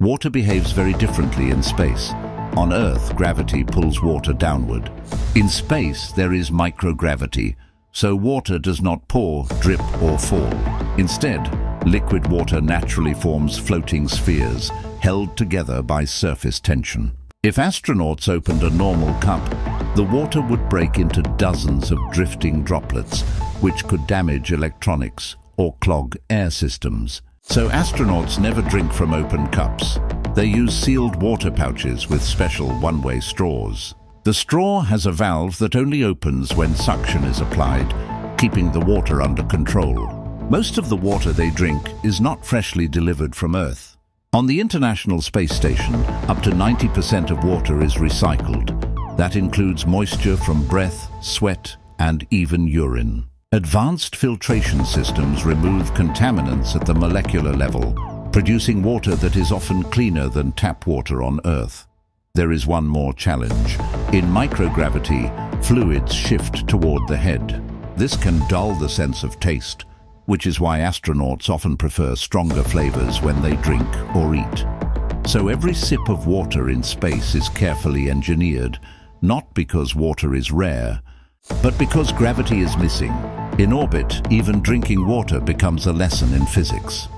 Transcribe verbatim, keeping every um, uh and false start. Water behaves very differently in space. On Earth, gravity pulls water downward. In space, there is microgravity, so water does not pour, drip, or fall. Instead, liquid water naturally forms floating spheres, held together by surface tension. If astronauts opened a normal cup, the water would break into dozens of drifting droplets, which could damage electronics or clog air systems. So astronauts never drink from open cups. They use sealed water pouches with special one-way straws. The straw has a valve that only opens when suction is applied, keeping the water under control. Most of the water they drink is not freshly delivered from Earth. On the International Space Station, up to ninety percent of water is recycled. That includes moisture from breath, sweat, and even urine. Advanced filtration systems remove contaminants at the molecular level, producing water that is often cleaner than tap water on Earth. There is one more challenge. In microgravity, fluids shift toward the head. This can dull the sense of taste, which is why astronauts often prefer stronger flavors when they drink or eat. So every sip of water in space is carefully engineered, not because water is rare, but because gravity is missing. In orbit, even drinking water becomes a lesson in physics.